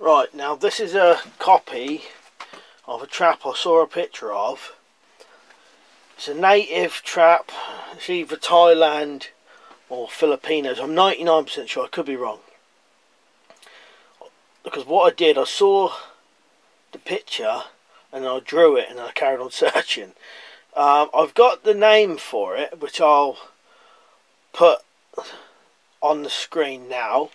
Right, now this is a copy of a trap I saw a picture of. It's a native trap. It's either Thailand or Filipinos. I'm 99% sure, I could be wrong. Because what I did, I saw the picture and I drew it and I carried on searching. I've got the name for it, which I'll put on the screen now.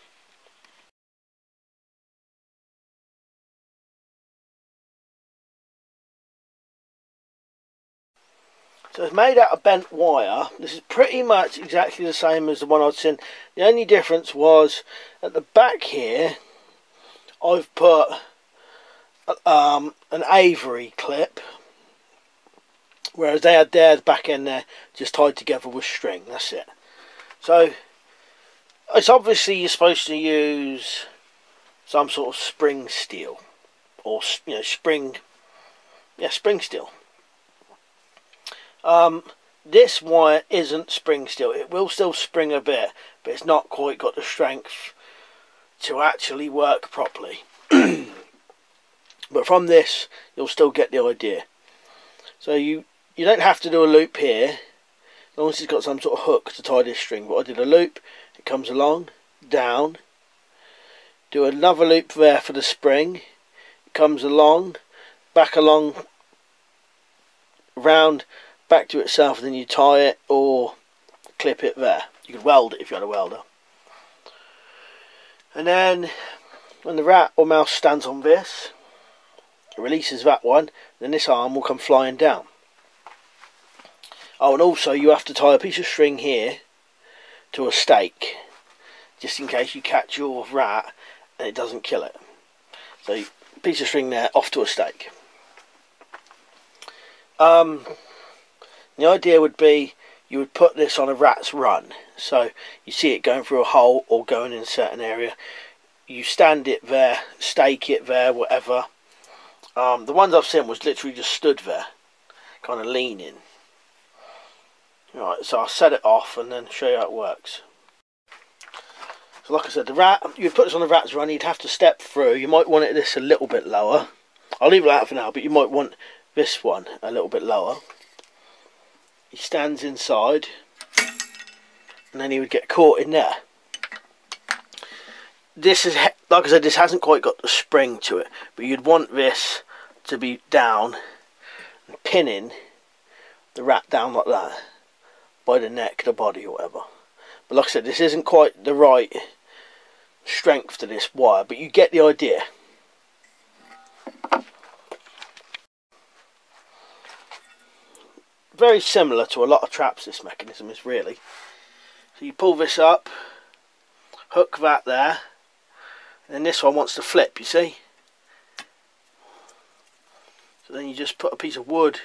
So it's made out of bent wire. This is pretty much exactly the same as the one I'd seen. The only difference was at the back here I've put an Avery clip, whereas they had theirs back in there just tied together with string. That's it. So it's obviously you're supposed to use some sort of spring steel, or spring steel. This wire isn't spring steel. It will still spring a bit, but it's not quite got the strength to actually work properly. But from this you'll still get the idea. So you don't have to do a loop here, as long as it's got some sort of hook to tie this string. But I did a loop, it comes along, down, do another loop there for the spring, it comes along, back along, round, back to itself, and then you tie it or clip it there. You could weld it if you had a welder. And then when the rat or mouse stands on this, it releases that one, then this arm will come flying down. Oh, and also you have to tie a piece of string here to a stake, just in case you catch your rat and it doesn't kill it. So a piece of string there off to a stake. The idea would be you would put this on a rat's run, so you see it going through a hole or going in a certain area. You stand it there, stake it there, whatever. The ones I've seen was literally just stood there, kind of leaning. Right, so I'll set it off and then show you how it works. So like I said, the rat, you put this on the rat's run, you'd have to step through. You might want this a little bit lower. I'll leave it out for now, but you might want this one a little bit lower. He stands inside and then he would get caught in there. This is, like I said, this hasn't quite got the spring to it, but you'd want this to be down and pinning the rat down like that by the neck, the body, or whatever. But like I said, this isn't quite the right strength to this wire, but you get the idea. Very similar to a lot of traps, this mechanism is, really. So you pull this up, hook that there, and then this one wants to flip, you see. So then you just put a piece of wood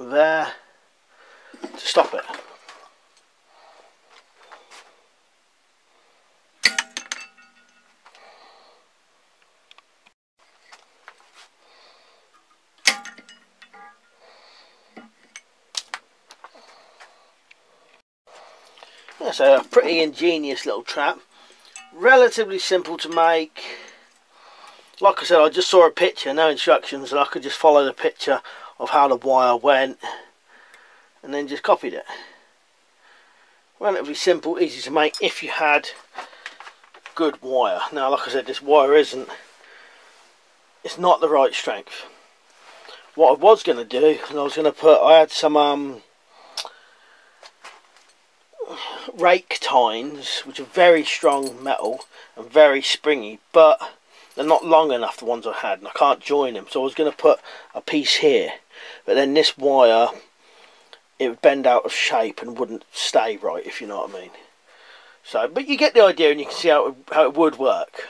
there to stop it. That's a pretty ingenious little trap, relatively simple to make. Like I said, I just saw a picture, no instructions, and I could just follow the picture of how the wire went and then just copied it. Relatively simple, easy to make if you had good wire. Now like I said, this wire isn't, it's not the right strength. What I was going to do, and I was going to put, I had some rake tines, which are very strong metal and very springy, but they're not long enough, the ones I had, and I can't join them. So I was going to put a piece here, but then this wire, it would bend out of shape and wouldn't stay right, if you know what I mean. So, but you get the idea, and you can see how it would work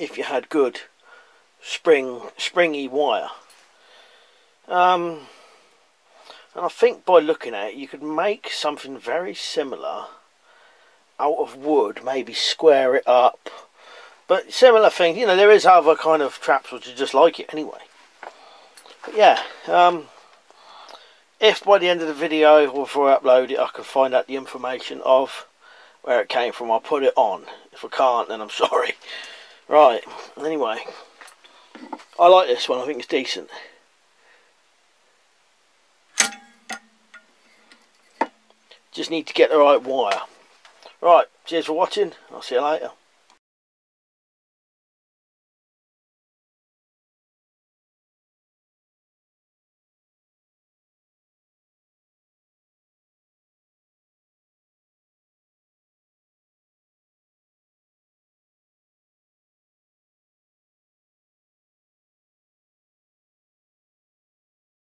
if you had good springy wire. And I think by looking at it, you could make something very similar out of wood, maybe square it up. But similar thing, you know, there is other kind of traps which are just like it anyway. But yeah, if by the end of the video, or before I upload it, I can find out the information of where it came from, I'll put it on. If I can't, then I'm sorry. Right, anyway, I like this one, I think it's decent. Just need to get the right wire. Right, cheers for watching, I'll see you later.